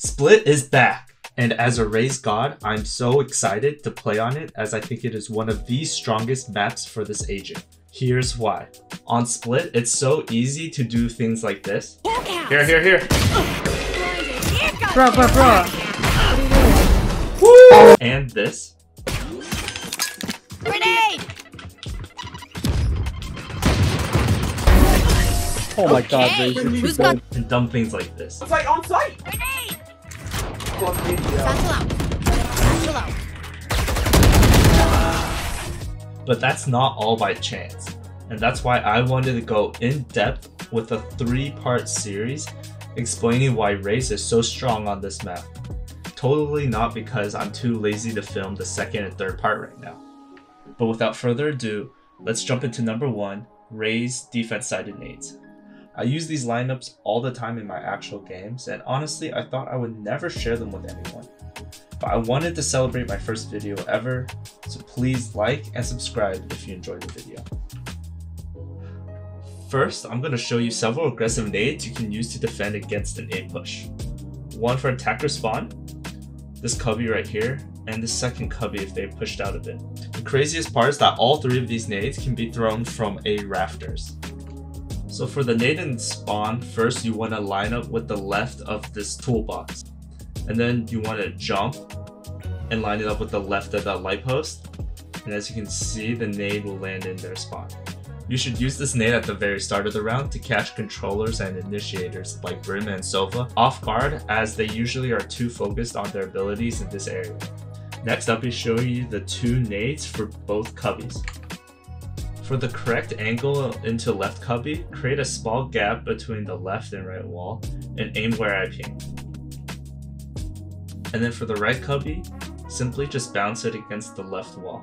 Split is back, and as a Raze god, I'm so excited to play on it as I think it is one of the strongest maps for this agent. Here's why. On Split, it's so easy to do things like this. Here. Bruh. Woo! And this. Grenade! Oh my god, Raze. And dumb things like this. It's like on site! Grenade! But that's not all by chance, and that's why I wanted to go in depth with a 3-part series explaining why Raze is so strong on this map. Totally not because I'm too lazy to film the 2nd and 3rd part right now. But without further ado, let's jump into number 1, Raze defense-sided nades. I use these lineups all the time in my actual games, and honestly I thought I would never share them with anyone. But I wanted to celebrate my first video ever, so please like and subscribe if you enjoyed the video. First, I'm going to show you several aggressive nades you can use to defend against an A push. One for attack respawn, this cubby right here, and the second cubby if they pushed out of it. The craziest part is that all 3 of these nades can be thrown from A rafters. So for the nade and spawn, first you want to line up with the left of this toolbox. And then you want to jump and line it up with the left of that light post. And as you can see, the nade will land in their spawn. You should use this nade at the very start of the round to catch controllers and initiators like Brim and Sofa off guard, as they usually are too focused on their abilities in this area. Next up is showing you the 2 nades for both cubbies. For the correct angle into left cubby, create a small gap between the left and right wall and aim where I ping. And then for the right cubby, simply just bounce it against the left wall.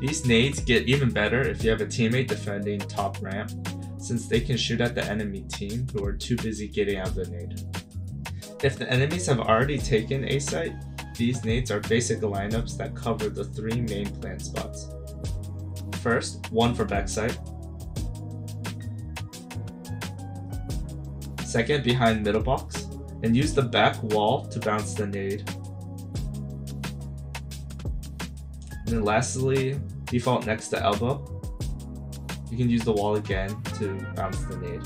These nades get even better if you have a teammate defending top ramp, since they can shoot at the enemy team who are too busy getting out of the nade. If the enemies have already taken A site, these nades are basic lineups that cover the 3 main plant spots. First, one for backside. Second, behind middle box, and use the back wall to bounce the nade. And then lastly, default next to elbow. You can use the wall again to bounce the nade.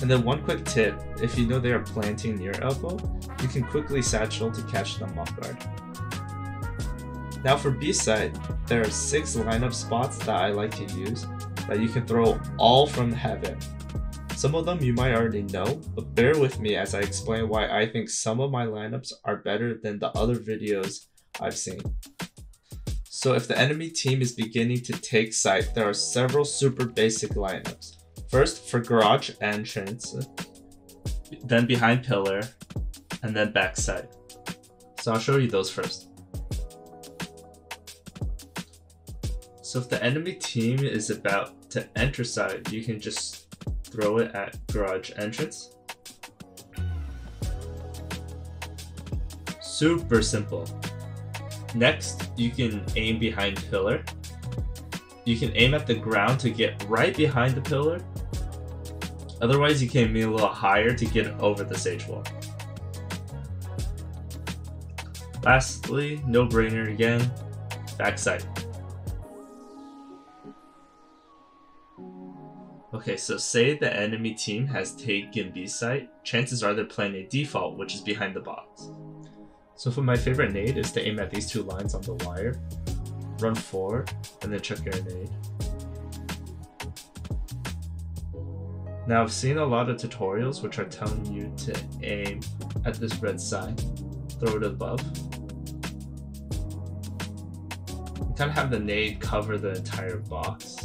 And then one quick tip, if you know they are planting near elbow, you can quickly satchel to catch them off guard. Now for B side, there are 6 lineup spots that I like to use that you can throw all from heaven. Some of them you might already know, but bear with me as I explain why I think some of my lineups are better than the other videos I've seen. So if the enemy team is beginning to take site, there are several super basic lineups. First for garage entrance, then behind pillar, and then backside. So I'll show you those first. So if the enemy team is about to enter site, you can just throw it at garage entrance. Super simple. Next, you can aim behind pillar. You can aim at the ground to get right behind the pillar. Otherwise, you can aim a little higher to get over the sage wall. Lastly, no-brainer again, backside. Okay, so say the enemy team has taken B site, chances are they're playing a default, which is behind the box. So for my favorite nade is to aim at these 2 lines on the wire, run forward, and then check your nade. Now I've seen a lot of tutorials which are telling you to aim at this red sign, throw it above. You kind of have the nade cover the entire box.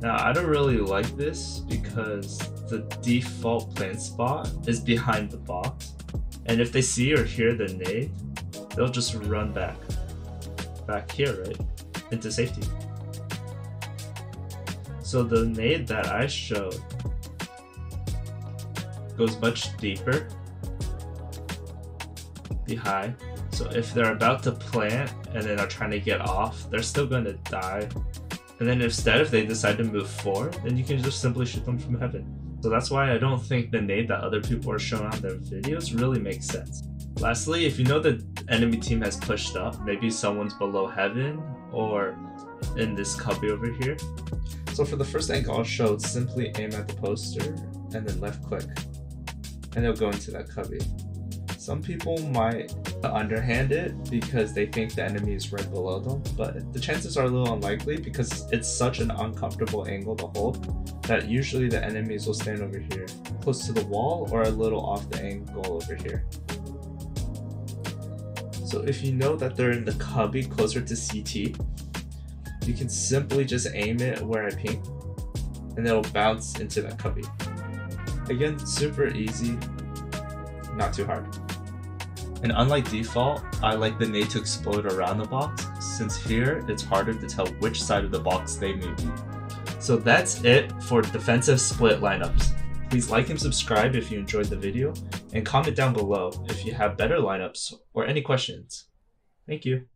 Now I don't really like this because the default plant spot is behind the box, and if they see or hear the nade, they'll just run back here, right, into safety. So the nade that I showed goes much deeper, behind, so if they're about to plant and then are trying to get off, they're still going to die. And then instead, if they decide to move forward, then you can just simply shoot them from heaven. So that's why I don't think the nade that other people are showing on their videos really makes sense. Lastly, if you know the enemy team has pushed up, maybe someone's below heaven or in this cubby over here. So for the first angle I'll show, simply aim at the poster and then left click, and it'll go into that cubby. Some people might underhand it because they think the enemy is right below them, but the chances are a little unlikely because it's such an uncomfortable angle to hold that usually the enemies will stand over here, close to the wall or a little off the angle over here. So if you know that they're in the cubby closer to CT, you can simply just aim it where I ping, and it'll bounce into that cubby. Again, super easy, not too hard. And unlike default, I like the nade to explode around the box, since here it's harder to tell which side of the box they may be. So that's it for defensive split lineups. Please like and subscribe if you enjoyed the video, and comment down below if you have better lineups or any questions. Thank you.